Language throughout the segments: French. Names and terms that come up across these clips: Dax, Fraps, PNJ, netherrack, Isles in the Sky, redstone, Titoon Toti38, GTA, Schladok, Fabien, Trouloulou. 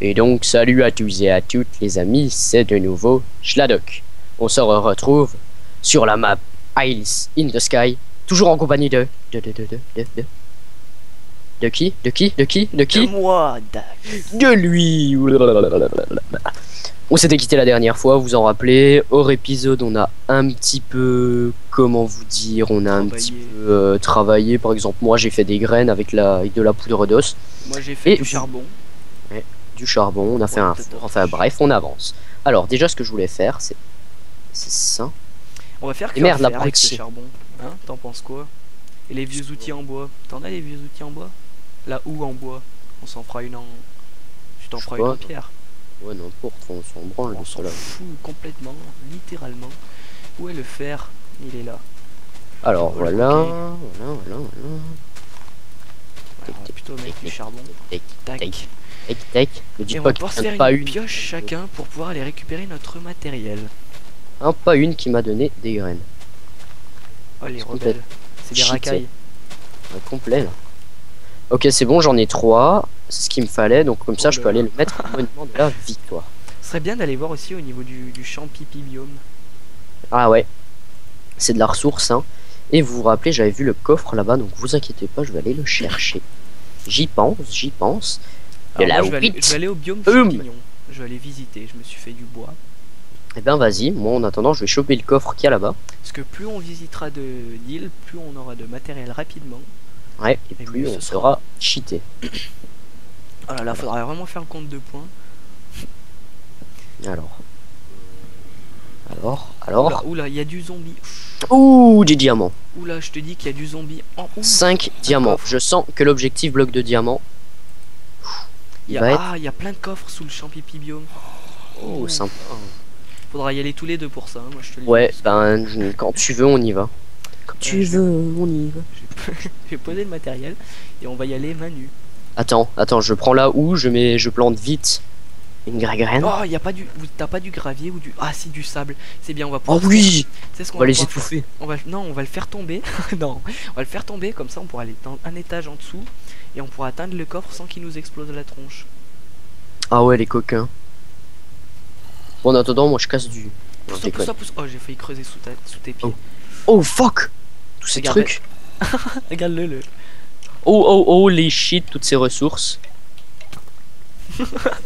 Et donc, salut à tous et à toutes les amis, c'est de nouveau Schladok. On se retrouve sur la map Isles in the Sky, toujours en compagnie De qui ? De moi, Dax. De lui. On s'était quitté la dernière fois, vous en rappelez. Hors épisode, on a un petit peu, comment vous dire, on a un petit peu travaillé. Par exemple, moi j'ai fait des graines avec de la poudre d'os. Moi j'ai fait du charbon, on a fait un four, enfin bref, on avance. Alors déjà, ce que je voulais faire, c'est ça. On va faire la avec ce charbon. Hein, t'en penses quoi? Et les vieux outils en bois, t'en as les vieux outils en bois? La houe en bois, on s'en fera une en... Tu t'en feras une en pierre? Ouais, n'importe, on s'en branle, on s'en fout complètement, littéralement. Où est le fer? Il est là. Alors voilà. Alors, plutôt mettre du charbon. Tac. Et on va pouvoir se faire une pioche chacun pour pouvoir aller récupérer notre matériel. Un pas une qui m'a donné des graines. Oh les rebelles, c'est des racailles. Un complet là. Ok, c'est bon, j'en ai 3. C'est ce qu'il me fallait, donc comme ça je peux aller le mettre au monument de la victoire. Ce serait bien d'aller voir aussi au niveau du champ pipi biome. Ah ouais, c'est de la ressource, hein. Et vous vous rappelez, j'avais vu le coffre là-bas, donc vous inquiétez pas, je vais aller le chercher. J'y pense. Alors moi, je vais aller au biome champignon. Je vais aller visiter, je me suis fait du bois. Eh ben vas-y, moi en attendant je vais choper le coffre qu'il y a là-bas. Parce que plus on visitera d'îles, plus on aura de matériel rapidement. Ouais, et plus on sera cheaté. Oh là là, faudrait vraiment faire un compte de points. Alors. Oula, il y a du zombie. Ouh, des diamants. Oula, je te dis qu'il y a du zombie. 5 diamants. Je sens que l'objectif bloc de diamants. Ah, il y a plein de coffres sous le champ pipi biome. Oh, sympa. Faudra y aller tous les deux pour ça, hein. Moi je te le dis. Ouais, ben quand tu veux, on y va. Quand tu veux, on y va. Je vais poser le matériel et on va y aller main nue. Attends, je prends là où je plante vite une graine. Oh, il y a pas du t'as pas du gravier ou du si du sable. C'est bien, on va pouvoir. Oh oui. C'est ce qu'on va les étouffer. On va le faire tomber. Non, on va le faire tomber comme ça on pourra aller dans un étage en dessous et on pourra atteindre le coffre sans qu'il nous explose la tronche. Ah ouais, les coquins. Bon, en attendant, moi je casse du. Pousse. Oh, j'ai failli creuser sous tes pieds. Oh fuck! Tous ces trucs. Regarde-le. Oh les shit, toutes ces ressources.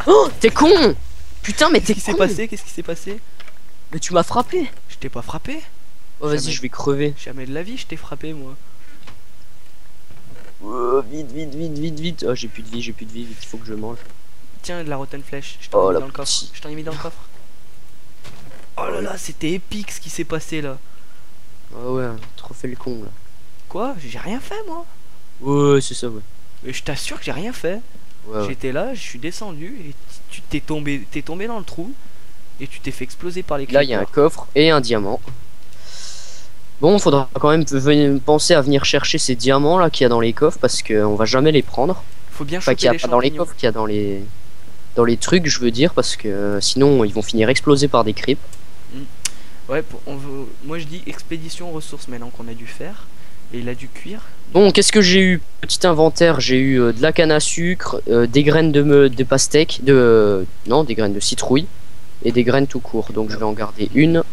Oh, t'es con! Putain, mais t'es con! Qu'est-ce qui s'est passé? Mais tu m'as frappé! Je t'ai pas frappé! Oh, vas-y, je vais crever. Jamais de la vie, je t'ai frappé, moi. Oh, vite. Oh, j'ai plus de vie, il faut que je mange. Tiens, de la rotten flèche. Je t'en ai mis dans le coffre. Oh là là, c'était épique ce qui s'est passé là. Ah ouais, trop fait le con là. Quoi? J'ai rien fait moi. Ouais, c'est ça, ouais. Mais je t'assure que j'ai rien fait. Ouais. J'étais là, je suis descendu et tu t'es tombé dans le trou et tu t'es fait exploser par les clics. Là, il y a un coffre et un diamant. Bon, faudra quand même penser à venir chercher ces diamants là qu'il y a dans les coffres parce qu'on va jamais les prendre. Faut bien choper les champignons. Pas dans les coffres, qu'il y a dans les trucs, je veux dire, parce que sinon ils vont finir explosés par des creeps. Ouais, moi je dis expédition ressources maintenant qu'on a dû faire et il a dû cuire. Bon, qu'est-ce que j'ai eu? Petit inventaire, j'ai eu de la canne à sucre, des graines de pastèque, des graines de citrouille et des graines tout court. Donc je vais en garder une.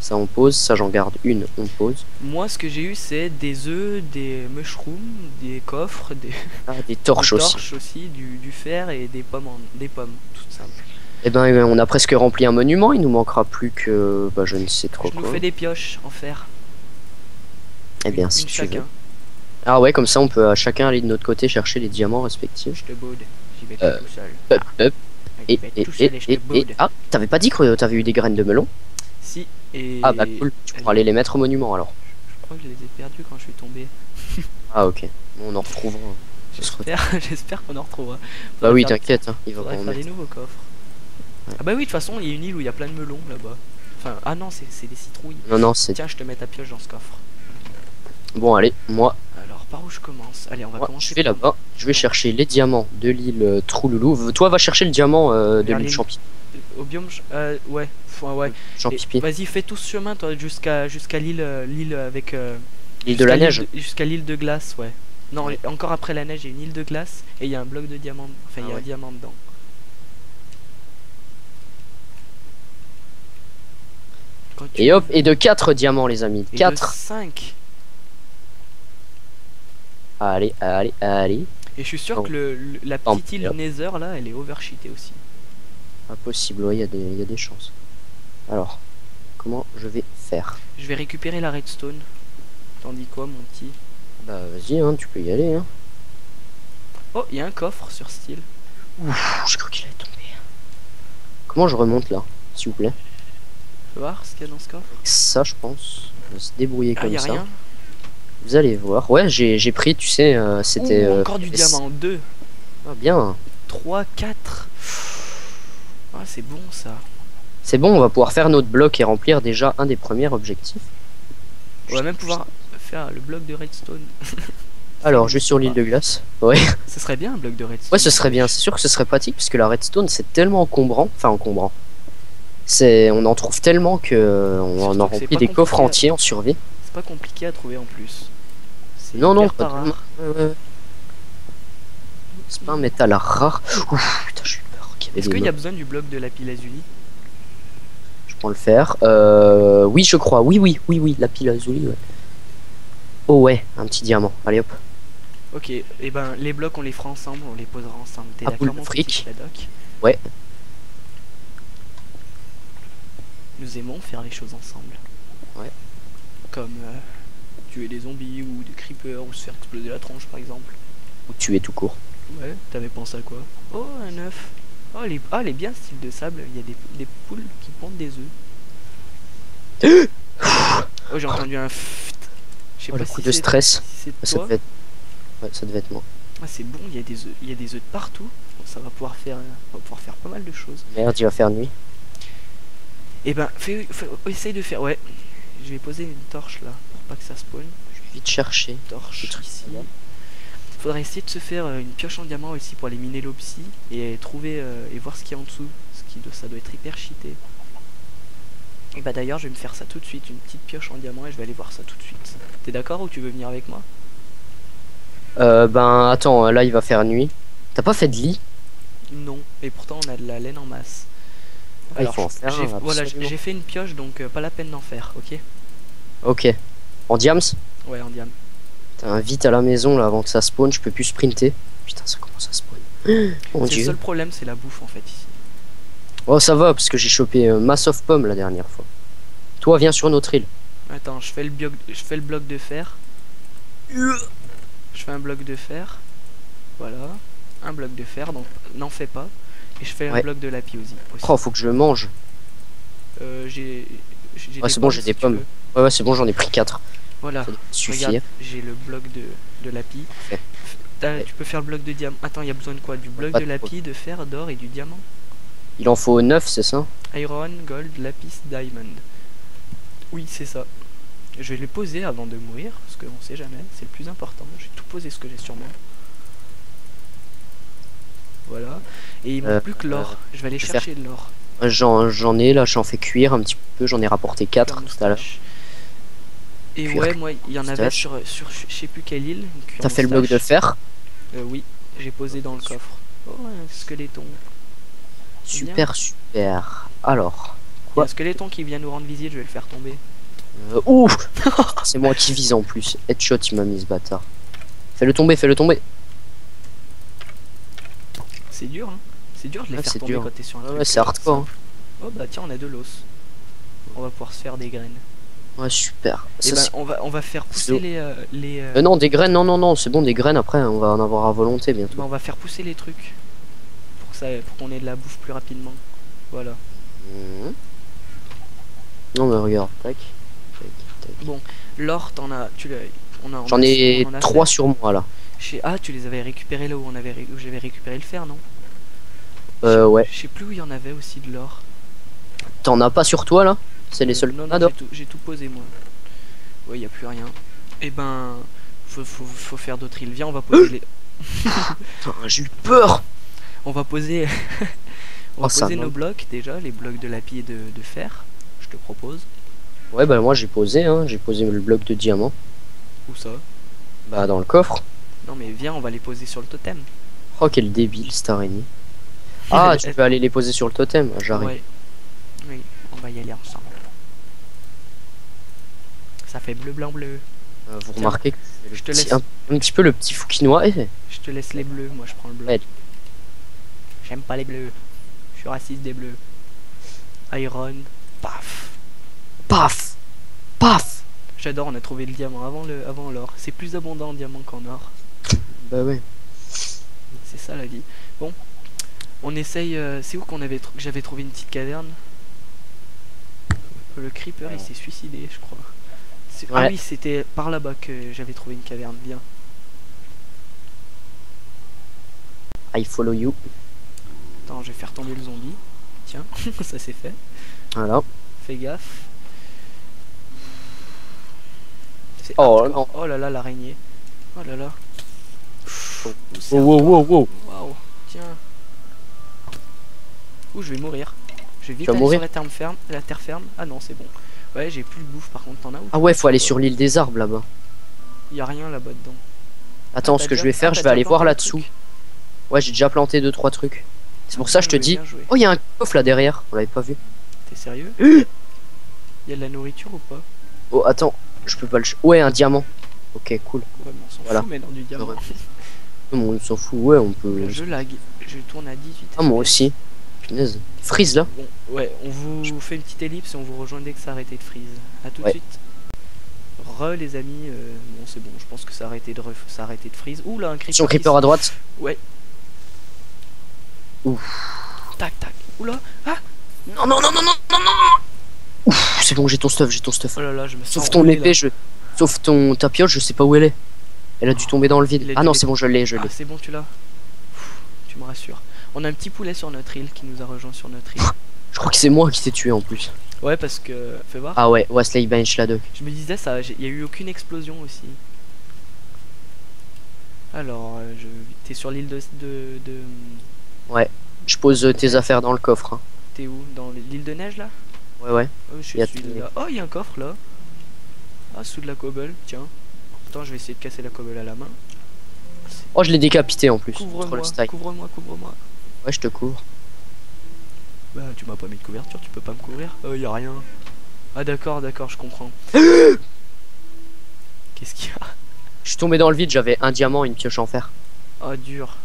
Ça on pose, ça j'en garde une, on pose. Moi ce que j'ai eu c'est des œufs, des mushrooms, des coffres, des torches aussi, du fer et des pommes, tout simple. Et ben on a presque rempli un monument, il nous manquera plus que je ne sais trop quoi. Je nous fais des pioches en fer. Et bien si tu veux. Ah ouais, comme ça on peut à chacun aller de notre côté chercher les diamants respectifs. Je te baude, j'y vais tout seul. Ah, t'avais pas dit que t'avais eu des graines de melon? Si. Et ah bah cool, tu pourras aller les mettre au monument alors. Je crois que je les ai perdus quand je suis tombé. Ah ok, on en retrouvera. J'espère qu'on en retrouvera. Bah oui, t'inquiète, hein. Il va faire des nouveaux coffres. Ouais. Ah bah oui, de toute façon, il y a une île où il y a plein de melons là-bas. Enfin, ah non, c'est des citrouilles. Non, c'est... Tiens, je te mets ta pioche dans ce coffre. Bon, allez, moi... Alors, par où je commence? Allez, on va commencer. Je vais là-bas, je vais chercher les diamants de l'île Trouloulou. Toi, va chercher le diamant de l'île Champi. au biome ouais, ouais. Vas-y, fais tout ce chemin toi jusqu'à l'île avec l'île de la neige, jusqu'à l'île de glace, ouais. Non, ouais. Encore après la neige, il y a une île de glace et il y a un bloc de diamant, enfin il y a un diamant dedans. Et hop, et de 4 diamants les amis, 4 5. Allez, allez, allez. Et je suis sûr que la petite île Nether là, elle est overcheatée aussi. Impossible, ouais, il y a des chances. Alors, comment je vais faire? Je vais récupérer la redstone. T'en dis quoi, mon petit? Bah vas-y, hein, tu peux y aller. Hein. Oh, il y a un coffre sur cette île. Ouf, je crois qu'il est tombé. Comment je remonte là, s'il vous plaît? Je veux voir ce qu'il y a dans ce coffre. Ça, je pense. On va se débrouiller comme ça. Rien. Vous allez voir. Ouais, j'ai pris, tu sais, c'était... encore du diamant, 2. Ah, bien. 3, 4. Ah, c'est bon, ça. C'est bon, on va pouvoir faire notre bloc et remplir déjà un des premiers objectifs. On va même pouvoir faire le bloc de redstone. Alors, juste sur l'île de glace. Ouais. Ce serait bien, un bloc de redstone. Ouais, ce serait bien. C'est sûr que ce serait pratique, parce que la redstone, c'est tellement encombrant. Enfin, encombrant. On en trouve tellement que on en remplit des coffres entiers en survie. C'est pas compliqué à trouver en plus. Non, non, c'est pas un métal rare. Ouf, putain, j'ai eu peur. Est-ce qu'il y a besoin du bloc de la pile azuli? Je prends le fer. Oui, je crois. Oui, la pile azuli, ouais. Oh ouais, un petit diamant. Allez hop. Ok, et ben les blocs, on les fera ensemble, on les posera ensemble. T'es d'accord, mon fric? Ouais. Nous aimons faire les choses ensemble. Ouais. Comme tuer des zombies ou des creepers ou se faire exploser la tronche par exemple. Ou tuer tout court. Ouais, t'avais pensé à quoi? Oh, un œuf. Oh, elle est bien style de sable. Il y a des poules qui pondent des œufs. Oh, j'ai entendu un... Je sais pas, le coup si de stress. Si ça, devait être... Ouais, ça devait être moi. Ah, c'est bon, il y a des œufs de partout. Bon, ça va pouvoir faire pas mal de choses. Merde, il va faire nuit. Eh ben, essaye de faire... Ouais, je vais poser une torche là, pour pas que ça spawn. Je vais vite chercher. Torche ici. Faudrait essayer de se faire une pioche en diamant ici pour aller miner l'opsie et trouver et voir ce qu'il y a en dessous. Ça doit être hyper cheaté. Et bah d'ailleurs, je vais me faire ça tout de suite, une petite pioche en diamant, et je vais aller voir ça tout de suite. T'es d'accord ou tu veux venir avec moi? Ben attends, là il va faire nuit. T'as pas fait de lit? Non, et pourtant on a de la laine en masse. Alors, voilà, j'ai fait une pioche, donc pas la peine d'en faire, ok? Ok. En diams? Ouais, en diams. Putain, vite à la maison, là, avant que ça spawn, je peux plus sprinter. Putain, ça commence à spawn. C'est le seul problème, c'est la bouffe, en fait, ici. Oh, ça va, parce que j'ai chopé masse of pommes la dernière fois. Toi, viens sur notre île. Attends, je fais le bloc de fer. Je fais un bloc de fer. Voilà. Un bloc de fer, donc n'en fais pas. Et je fais un bloc de lapis aussi. Oh, faut que je mange. Ouais, c'est bon, j'ai des pommes. Ouais, c'est bon, j'en ai pris 4. Voilà. Regarde, j'ai le bloc de lapis. Tu peux faire le bloc de diamant. Attends, il y a besoin de quoi? Du bloc de lapis, de fer, d'or et du diamant. Il en faut 9, c'est ça? Iron, gold, lapis, diamond. Oui, c'est ça. Je vais les poser avant de mourir, parce qu'on sait jamais. C'est le plus important. J'ai tout posé ce que j'ai sur moi. Voilà, et il me manque plus que l'or. Je vais aller chercher de l'or. J'en ai là, j'en fais cuire un petit peu, j'en ai rapporté 4 tout à l'heure. Et cuir, ouais, moi il y en avait sur je sais plus quelle île. T'as fait le bloc de fer? Oui, j'ai posé dans le coffre. Oh, un squeletton. Super, super. Alors, quoi? Un squeletton qui vient nous rendre visite, je vais le faire tomber. Ouf. C'est moi qui vise en plus. Headshot, il m'a mis ce bâtard. Fais-le tomber, fais-le tomber. C'est dur, hein. C'est dur de les faire tomber quand t'es sur un truc. Ouais, c'est hardcore. Hein. Oh bah tiens, on a de l'os. On va pouvoir se faire des graines. Ouais, super. Ça, ben, on va faire pousser non, des graines, non, c'est bon, des graines après, on va en avoir à volonté bientôt. Bah, on va faire pousser les trucs. Pour qu'on ait de la bouffe plus rapidement. Voilà. Non mais regarde, tac. Bon, l'or, t'en as... J'en ai 3 sur moi là. Ah, tu les avais récupérés là où j'avais récupéré le fer, non? Ouais. Je sais plus où il y en avait aussi de l'or. T'en as pas sur toi là? C'est les seuls. Non, non, j'ai tout posé moi. Ouais, y a plus rien. Et ben, faut faire d'autres îles. Viens, on va poser les... Putain, j'ai eu peur. On va poser On va poser nos blocs déjà, les blocs de lapis et de fer, je te propose. Ouais, bah moi j'ai posé, hein, j'ai posé le bloc de diamant. Où ça? Bah dans le coffre. Non mais viens, on va les poser sur le totem. Oh quel débile cette araignée. Ah, tu peux aller les poser sur le totem, j'arrive. Ouais. Oui, on va y aller ensemble. Ça fait bleu, blanc, bleu. Vous remarquez que je te laisse un petit peu le petit fouquinois. Je te laisse les bleus, moi je prends le bleu. Ouais. J'aime pas les bleus. Je suis raciste des bleus. Iron. Paf. Paf. Paf. J'adore, on a trouvé le diamant avant l'or. C'est plus abondant en diamant qu'en or. Bah ouais. C'est ça la vie. Bon. On essaye... c'est où qu'on avait j'avais trouvé une petite caverne? Le creeper il s'est suicidé je crois. Ouais. Ah oui, c'était par là-bas que j'avais trouvé une caverne, viens. I follow you. Attends, je vais faire tomber le zombie. Tiens, ça c'est fait. Alors. Fais gaffe. Oh, non. Oh là là, l'araignée. Oh là là. Oh, wow, wow, wow. Waouh, tiens. Ouh, je vais mourir. Je vais vite aller sur la terre ferme. Ah non, c'est bon. Ouais, j'ai plus de bouffe par contre, t'en as où? Ah ouais, faut aller sur l'île des arbres là-bas. Y a rien là-bas dedans. Attends, ce que je vais faire, je vais aller voir là-dessous. Ouais, j'ai déjà planté 2-3 trucs. C'est pour ça je te dis. Oh, y a un coffre là derrière, on l'avait pas vu. T'es sérieux? Y a de la nourriture ou pas? Oh, attends, je peux pas le. Ouais, un diamant. Ok, cool. Ouais, on s'en fout, mais dans du diamant. On s'en fout, ouais, on peut. Je lag, je tourne à 18. Ah, moi aussi. Punaise. Freeze là. Bon, ouais, on vous fait une petite ellipse et on vous rejoint dès que ça a arrêté de freeze. A tout de suite. Re les amis, bon c'est bon, je pense que ça a arrêté de freeze. Ouh là, un creeper. Sur creeper à droite. Ouais. Ouf. Tac tac. Ouh là. Ah non non non non non non non. Ouf, c'est bon, j'ai ton stuff, j'ai ton stuff. Oh là là, je me sens. Sauf ton épée, sauf ta pioche, je sais pas où elle est. Elle a dû tomber dans le vide. Ah non, c'est bon, je l'ai, je l'ai. Ah, c'est bon, tu l'as. Tu me rassures. On a un petit poulet sur notre île qui nous a rejoint sur notre île. Je crois que c'est moi qui t'ai tué en plus. Ouais, parce que. Fais voir. Ah ouais, Wesley Ben Schladok. Je me disais ça, il y a eu aucune explosion aussi. Alors, t'es sur l'île de. Ouais, je pose tes affaires dans le coffre. Hein. T'es où? Dans l'île de neige là? Ouais, ouais. Oh, je suis là. Oh, il y a un coffre là. Ah, sous de la cobble, tiens. Attends, je vais essayer de casser la cobble à la main. Oh, je l'ai décapité en plus. Couvre-moi, couvre-moi, couvre-moi. Ouais, je te couvre. Bah, tu m'as pas mis de couverture, tu peux pas me couvrir. Y a rien. Ah, d'accord, d'accord, je comprends. Qu'est-ce qu'il y a? Je suis tombé dans le vide, j'avais un diamant et une pioche en fer. Ah, dur.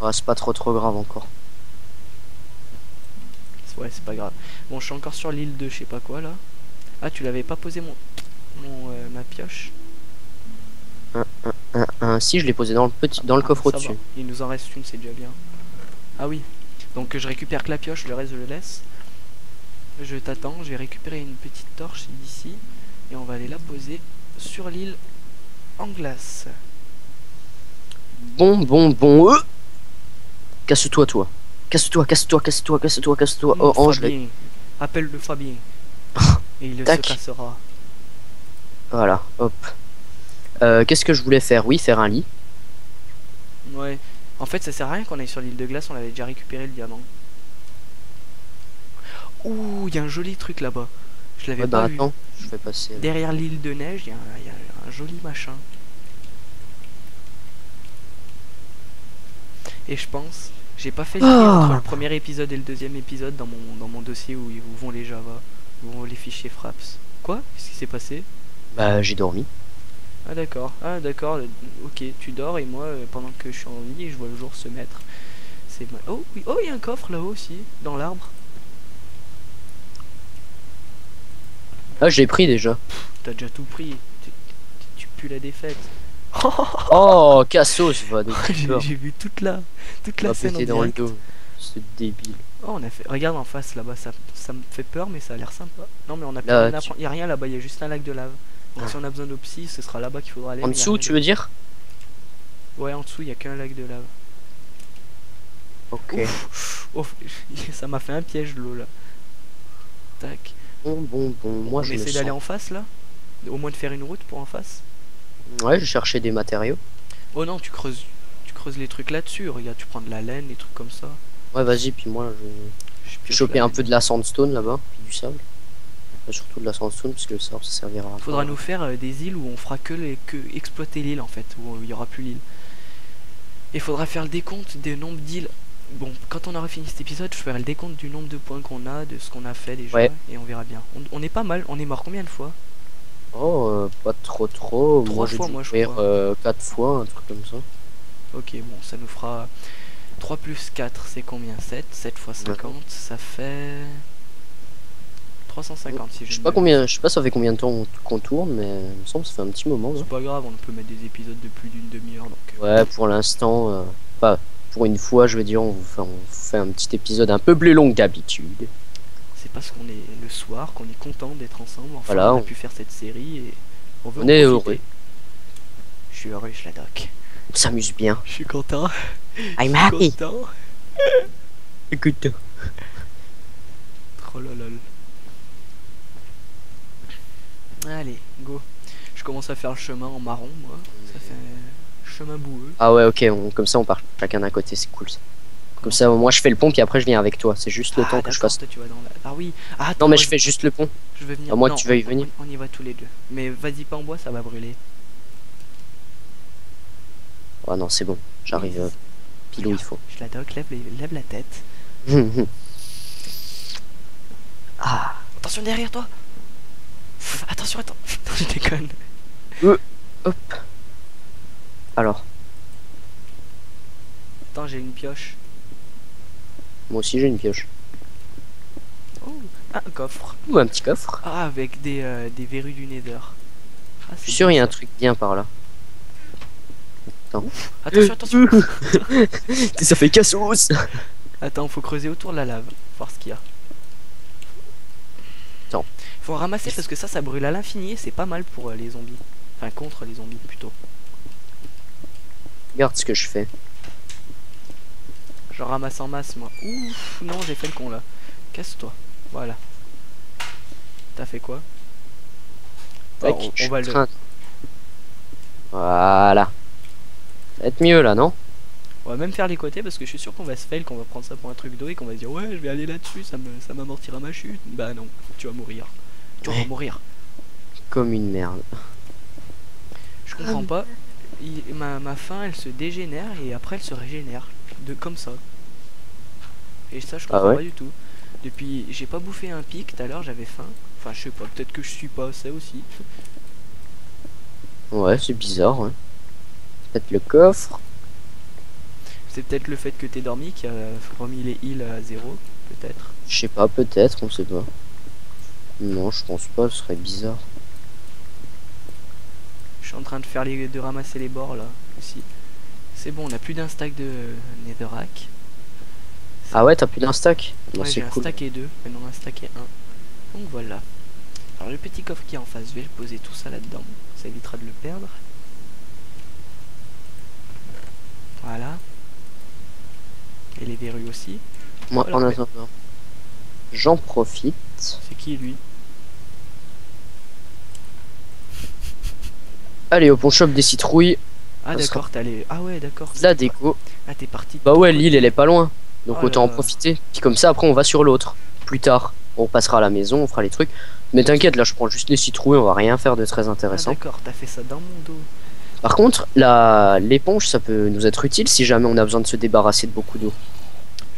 Ah, c'est pas trop grave encore. Ouais, c'est pas grave. Bon, je suis encore sur l'île de je sais pas quoi là. Ah, tu l'avais pas posé ma pioche? Si, je l'ai posé dans le coffre au-dessus. Il nous en reste une, c'est déjà bien. Ah oui. Donc je récupère que la pioche, le reste je le laisse. Je t'attends, je vais récupérer une petite torche d'ici et on va aller la poser sur l'île en glace. Bon. Casse-toi, toi. Casse-toi. Oh, ange. Appelle le Fabien. Et il se cassera. Voilà, hop. Qu'est-ce que je voulais faire? Oui, faire un lit. Ouais. En fait, ça sert à rien qu'on aille sur l'île de glace, on avait déjà récupéré le diamant. Ouh, il y a un joli truc là-bas. Je l'avais pas vu. Attends, je vais passer. Derrière l'île de neige, il y a un joli machin. Et je pense, j'ai pas fait le lien entre le premier épisode et le deuxième épisode dans mon dossier où vont les Java, où vont les fichiers Fraps. Quoi? Qu'est-ce qui s'est passé? Bah, j'ai dormi. Ah d'accord, ok, tu dors et moi, pendant que je suis en vie, je vois le jour se mettre. C'est mal... Oh, oui, oh, il y a un coffre là-haut aussi, dans l'arbre. Ah, je l'ai pris déjà. T'as déjà tout pris, tu pues la défaite. Oh, Cassos, va de J'ai vu toute la scène en dans direct. Le dos, ce débile. Oh, on a fait... Regarde en face là-bas, ça me fait peur, mais ça a l'air sympa. Non, mais on a là, rien y a rien là-bas, il y a juste un lac de lave. Donc si on a besoin d'opsie, ce sera là-bas qu'il faudra aller. En dessous, tu veux dire? Ouais, en dessous, il n'y a qu'un lac de lave. Ok. Ouf, ouf, ça m'a fait un piège de l'eau, là. Tac. Bon, moi, je vais essayer d'aller en face, là. Au moins de faire une route pour en face. Ouais, je cherchais des matériaux. Oh non, tu creuses les trucs là-dessus. Regarde, tu prends de la laine, des trucs comme ça. Ouais, vas-y, puis moi, J'ai chopé un peu de la sandstone là-bas, puis du sable. Enfin, surtout de la sandstone, parce que le sable ça servira à... Faudra nous faire des îles où on fera que exploiter l'île en fait, où il n'y aura plus l'île. Et faudra faire le décompte des nombres d'îles. Bon, quand on aura fini cet épisode, je ferai le décompte du nombre de points qu'on a, de ce qu'on a fait déjà, ouais. Et on verra bien. On est pas mal, on est mort combien de fois? Oh, pas trop trop. 3 fois, moi je crois. 4 fois, un truc comme ça. Ok, bon, ça nous fera... 3 plus 4, c'est combien? 7. 7 fois 50, ouais. Ça fait... 350 si je sais pas combien. Je sais pas ça fait combien de temps qu'on tourne, mais il me semble que ça fait un petit moment. C'est pas grave, on peut mettre des épisodes de plus d'une demi-heure. Donc... Ouais, pour l'instant, pas... Pour une fois, je veux dire, on fait un petit épisode un peu plus long qu'habitude. C'est parce qu'on est le soir, qu'on est content d'être ensemble. Enfin, voilà, on a pu faire cette série et on veut. On est heureux. Je suis heureux, Schladok. On s'amuse bien. Je suis content. I'm happy. Écoute. Trollolol. Allez, go. Je commence à faire le chemin en marron, moi. Ça fait... chemin boueux. Ah ouais, ok, comme ça on part chacun d'un côté, c'est cool ça. Comme ça, moi je fais le pont puis après je viens avec toi. C'est juste le temps que je passe. Toi, tu vas dans la... Ah oui. Ah, attends, non mais je fais juste le pont. Je vais venir. Ah, moi non, tu veux y venir. On y va tous les deux. Mais vas-y pas en bois, ça va brûler. Ah non, c'est bon. J'arrive pile où il faut. Schladok, lève la tête. Ah. Attention derrière toi. Attention, attends. Non, je déconne. Hop. Alors. Attends, j'ai une pioche. Moi aussi j'ai une pioche. Oh, un coffre. Ou un petit coffre. Ah, avec des verrues du Nether. Ah, je suis sûr il y a un truc bien par là. Attends. Ouf. Attention, attention. Ça fait cassos. Attends, faut creuser autour de la lave. Voir ce qu'il y a. Attends. Faut en ramasser parce que ça brûle à l'infini et c'est pas mal pour les zombies. Enfin, contre les zombies plutôt. Regarde ce que je fais. Je ramasse en masse, moi. Ouf, non, j'ai fait le con là. Casse-toi. Voilà. T'as fait quoi? Alors, on va le. Voilà. Ça va être mieux là, non? On va même faire les côtés parce que je suis sûr qu'on va se fail, qu'on va prendre ça pour un truc d'eau et qu'on va se dire ouais, je vais aller là-dessus, ça m'amortira ma chute. Bah non, tu vas mourir. Tu vas mourir. Comme une merde. Je comprends pas. Ma faim elle se dégénère et après elle se régénère comme ça et ça je comprends pas du tout. Depuis j'ai pas bouffé un pic tout à l'heure, j'avais faim, enfin je sais pas, peut-être que je suis pas ça aussi, ouais c'est bizarre hein. Peut-être le coffre, c'est peut-être le fait que t'es dormi qui a remis les heals à zéro, peut-être, je sais pas, peut-être, on sait pas. Non je pense pas, ce serait bizarre. Je suis en train de faire de ramasser les bords là aussi. C'est bon, on a plus d'un stack de netherrack. Ah ouais, t'as plus d'un stack. Ouais, j'ai un stack et deux, maintenant un stack et un. Donc voilà. Alors le petit coffre qui est en face, je vais poser tout ça là-dedans. Ça évitera de le perdre. Voilà. Et les verrues aussi. Moi, oh, en attendant, j'en profite. C'est qui lui? Allez hop, on chope des citrouilles. Ah d'accord, t'as les... Ah ouais d'accord. La déco. Ah t'es parti. Bah ouais, l'île elle est pas loin. Donc autant en profiter. Puis comme ça après on va sur l'autre. Plus tard, on passera à la maison, on fera les trucs. Mais t'inquiète, là je prends juste les citrouilles, on va rien faire de très intéressant. Ah, d'accord, t'as fait ça dans mon dos. Par contre, l'éponge ça peut nous être utile si jamais on a besoin de se débarrasser de beaucoup d'eau.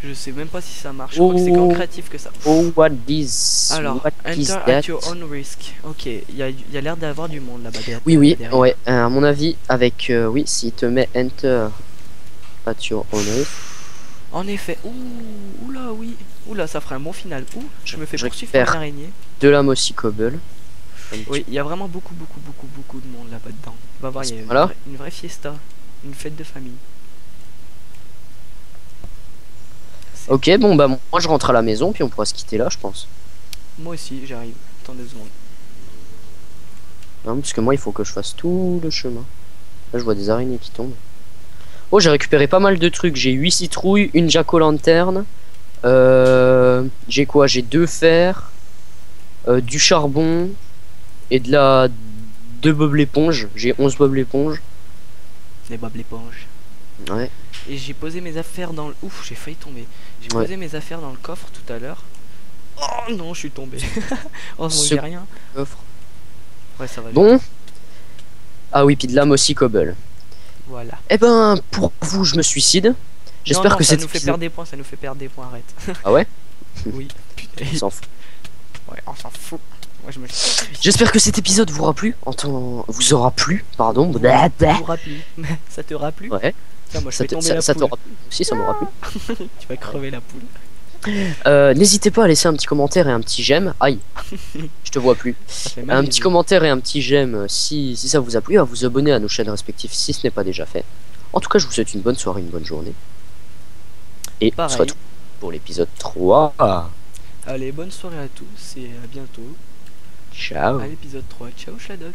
Je sais même pas si ça marche, je crois que c'est qu'en créatif que ça. Oh, what is... Alors, what enter is at your own risk. Ok, il y a l'air d'avoir du monde là-bas. Oui, oui, derrière. Ouais, à mon avis, avec... oui, s'il te met enter at your own risk. En effet, oula, oui. Oula, ça ferait un bon final. Ouh, je me fais poursuivre par une araignée. De la mossy cobble. Oui, il y a vraiment beaucoup de monde là-bas dedans. On va voir, il y a une vraie fiesta, une fête de famille. Ok, bon bah moi je rentre à la maison puis on pourra se quitter là je pense. Moi aussi j'arrive, attends 2 secondes. Non parce que moi il faut que je fasse tout le chemin. Là je vois des araignées qui tombent. Oh j'ai récupéré pas mal de trucs, j'ai 8 citrouilles, une jack-o'-lanterne, j'ai quoi? J'ai 2 fers, du charbon et de la... 2 bob l'éponge, j'ai 11 bob l'éponge. Les bob l'éponge. Ouais. Et j'ai posé mes affaires dans le... Ouf, j'ai failli tomber. J'ai posé mes affaires dans le coffre tout à l'heure. Oh non, je suis tombé. Oh, j'ai rien. Coffre. Ouais, ça va. Bon. Ah oui, puis de l'âme aussi, Cobble. Voilà. Eh ben, pour vous, je me suicide. J'espère que c'est... Ça nous fait perdre des points, ça nous fait perdre des points, arrête. Ah ouais. Oui. Putain. On s'en fout. Ouais, on s'en fout. J'espère que cet épisode vous aura plu. Vous aura plu, pardon. Ça te aura plu. Ouais. Tiens, moi, je fais tomber la poule. Ça t'aura plu. Si, ça m'aura plu. Tu vas crever la poule. N'hésitez pas à laisser un petit commentaire et un petit j'aime. Aïe, je te vois plus. Un petit commentaire et un petit j'aime si ça vous a plu, à vous abonner à nos chaînes respectives si ce n'est pas déjà fait. En tout cas, je vous souhaite une bonne soirée, une bonne journée. Et ce sera tout pour l'épisode 3. Allez, bonne soirée à tous et à bientôt. Ciao. À l'épisode 3. Ciao, Schladok.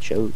Ciao.